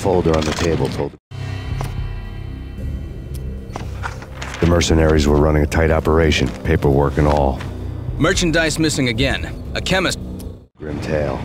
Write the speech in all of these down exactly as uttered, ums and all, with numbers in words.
folder on the table told the mercenaries were running a tight operation, paperwork and all. Merchandise missing again. A chemist. Grim tale.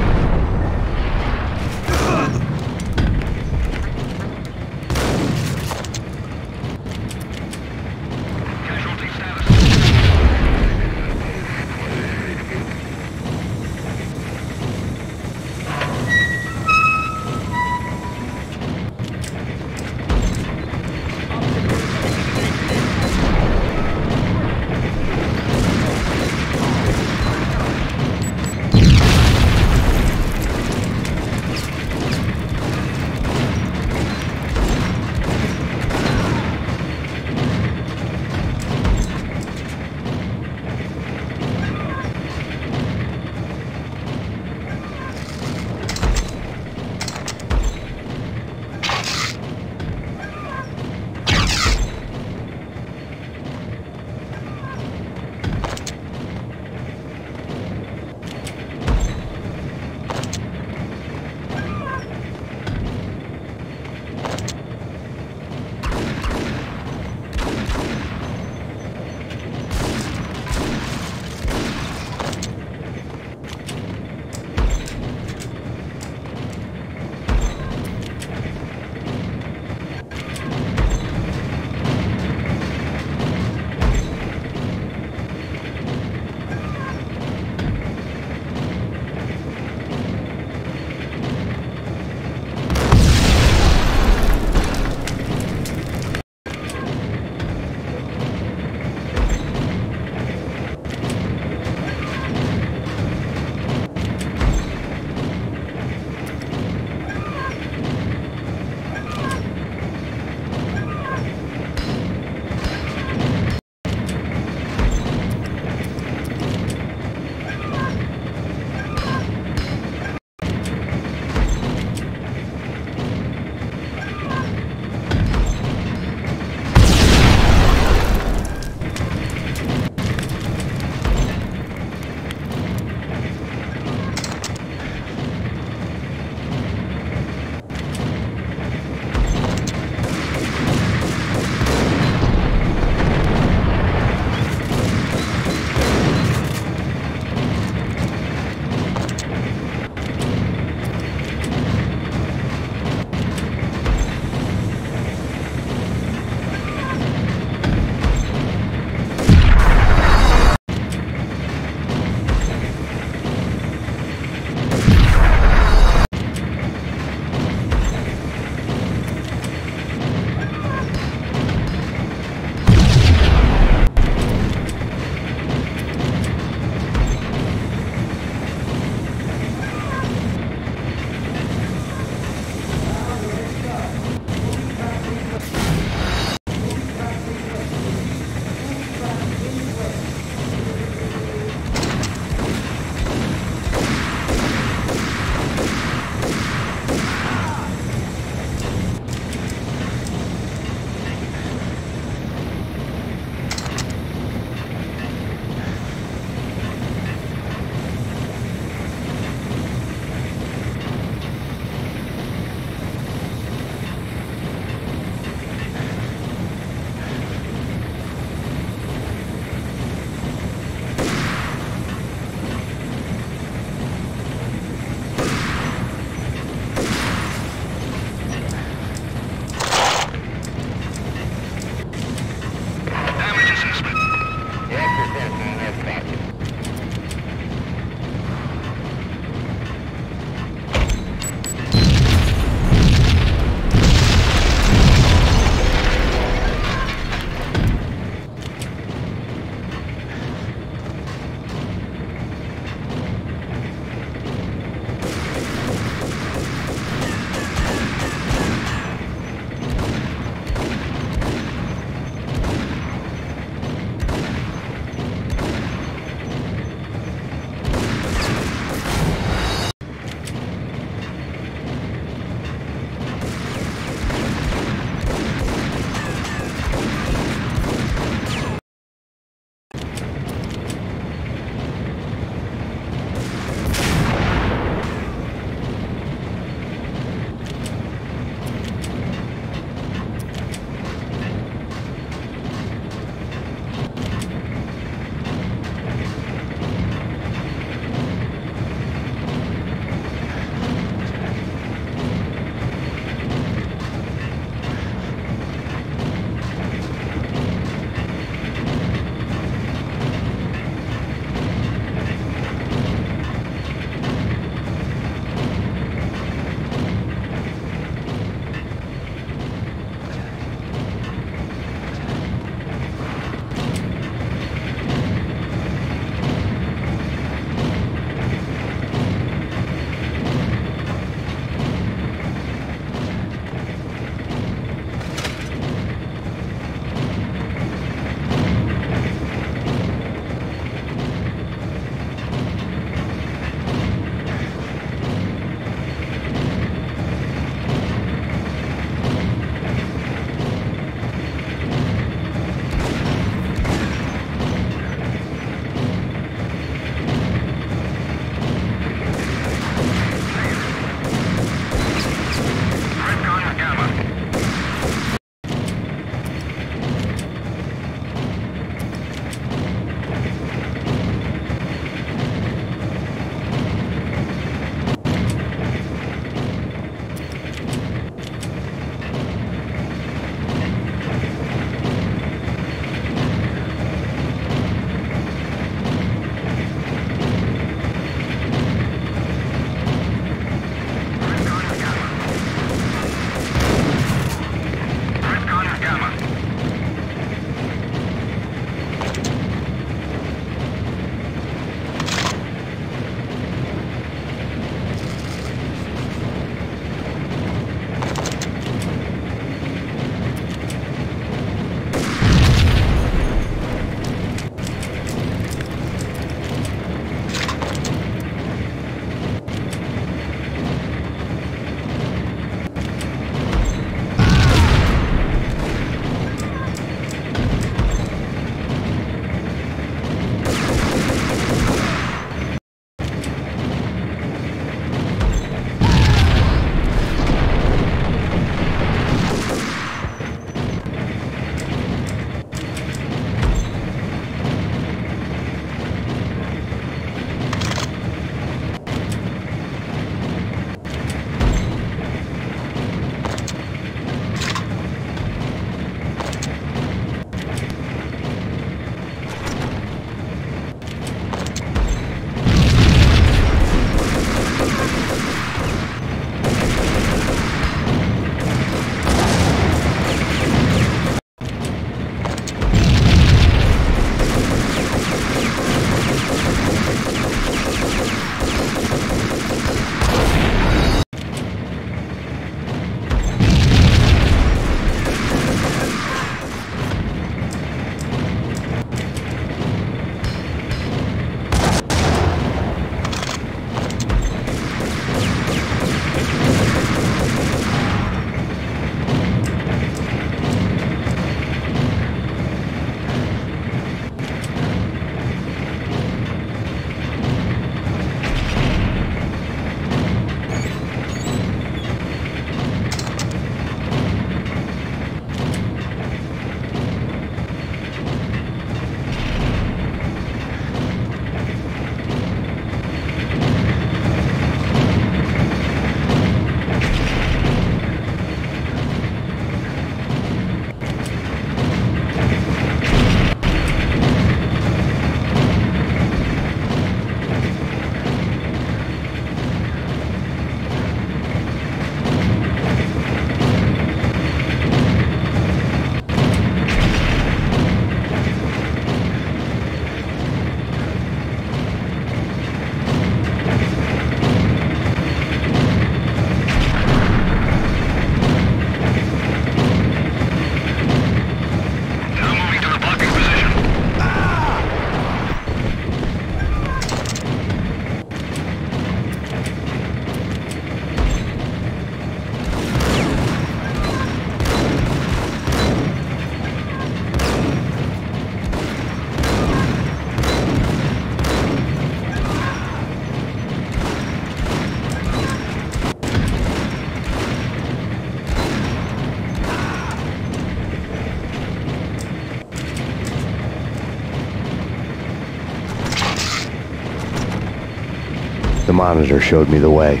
The monitor showed me the way.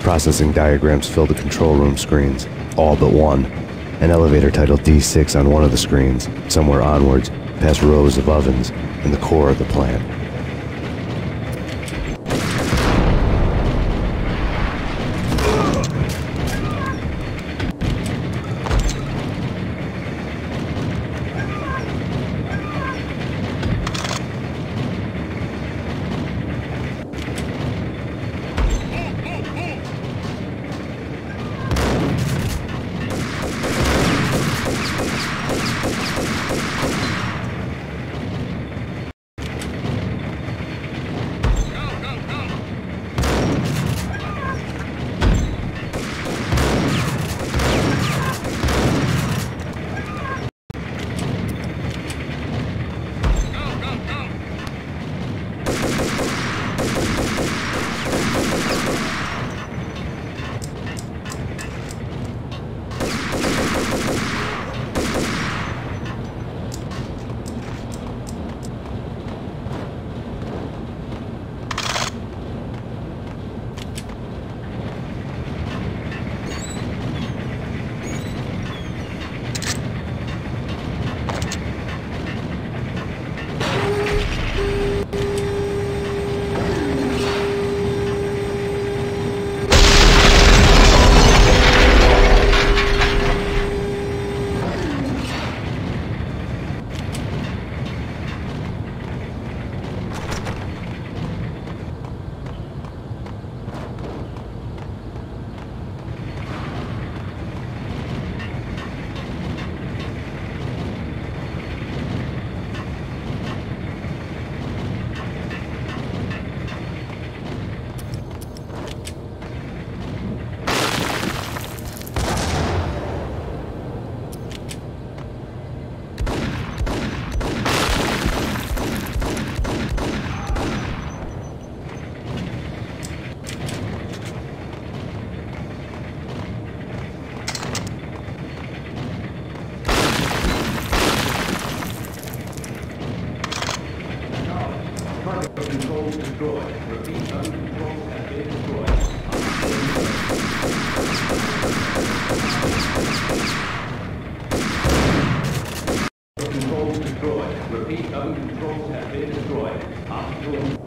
Processing diagrams fill the control room screens, all but one. An elevator titled D six on one of the screens, somewhere onwards, past rows of ovens, in the core of the plant. Controls destroyed. Repeat, all controls have been destroyed. Optional.